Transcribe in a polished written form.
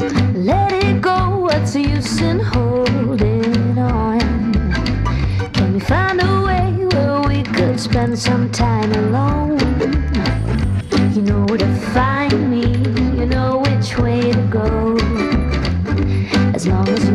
Let it go, what's the use in holding on? Can we find a way where we could spend some time alone? You know where to find me, you know which way to go. As long as